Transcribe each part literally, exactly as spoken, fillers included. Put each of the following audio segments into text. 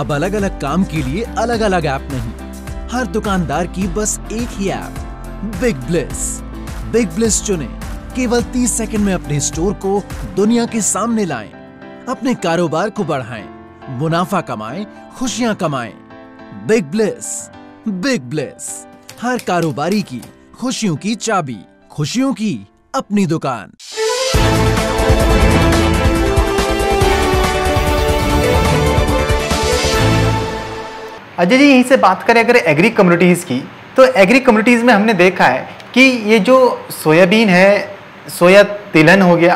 अब अलग अलग काम के लिए अलग अलग ऐप नहीं, हर दुकानदार की बस एक ही app, Big Bliss. Big Bliss चुने, केवल तीस सेकंड में अपने स्टोर को दुनिया के सामने लाएं, अपने कारोबार को बढ़ाएं, मुनाफा कमाएं, खुशियां कमाएं। बिग ब्लिस, बिग ब्लिस, हर कारोबारी की खुशियों की चाबी, खुशियों की अपनी दुकान। अजय जी, यहीं से बात करें अगर एग्री कम्युनिटीज़ की, तो एग्री कम्युनिटीज़ में हमने देखा है कि ये जो सोयाबीन है, सोया तिलहन हो गया,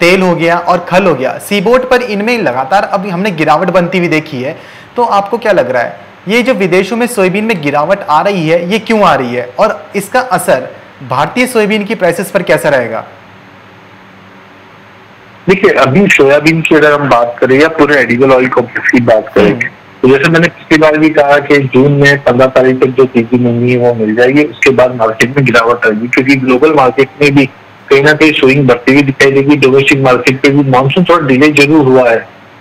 तेल हो गया और खल हो गया, सीबोर्ड पर इनमें लगातार अभी हमने गिरावट बनती हुई देखी है। तो आपको क्या लग रहा है, ये जो विदेशों में सोयाबीन में गिरावट आ रही है, ये क्यों आ रही है और इसका असर भारतीय सोयाबीन की प्राइसेस पर कैसा रहेगा? देखिए, अभी सोयाबीन की अगर हम बात करें या पूरे एडिकल ऑयल कॉम्प्लेक्स की बात करेंगे, तो जैसे मैंने पिछली बार भी कहा कि जून में पंद्रह तारीख तक जो तेजी मिलनी है वो मिल जाएगी, उसके बाद मार्केट में गिरावट आएगी, क्योंकि ग्लोबल मार्केट में भी कहीं ना कहीं स्विंग बढ़ती हुई दिखाई देगी। डोमेस्टिक मार्केट पे भी मानसून थोड़ा डिले जरूर हुआ है,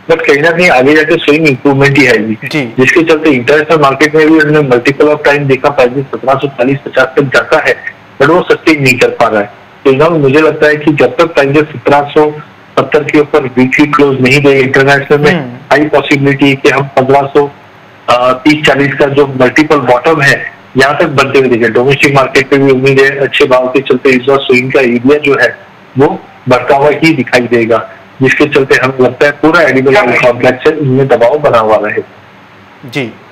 बट कहीं ना कहीं आगे जाकर स्विंग इंप्रूवमेंट ही आएगी, जिसके चलते इंटरनेशनल मार्केट में भी हमने मल्टीपल ऑफ टाइम देखा, प्राइस सत्रह सौ चालीस पचास तक जाता है, बट वो सस्टेन नहीं कर पा रहा है। तो इधर मुझे लगता है कि जब तक प्राइस सत्रह सौ सत्तर के ऊपर वीकली क्लोज नहीं गई इंटरनेशनल में, हाई पॉसिबिलिटी कि हम पंद्रह सौ तीस चालीस का जो मल्टीपल बॉटम है यहाँ तक बनते हुए देखें। डोमेस्टिक मार्केट पे भी उम्मीद है अच्छे भाव के चलते इस बार स्विंग का एरिया जो है वो बढ़ता हुआ ही दिखाई देगा, जिसके चलते हम लगता है पूरा एडिबल कॉम्प्लेक्स इनमें दबाव बना हुआ रहे। जी।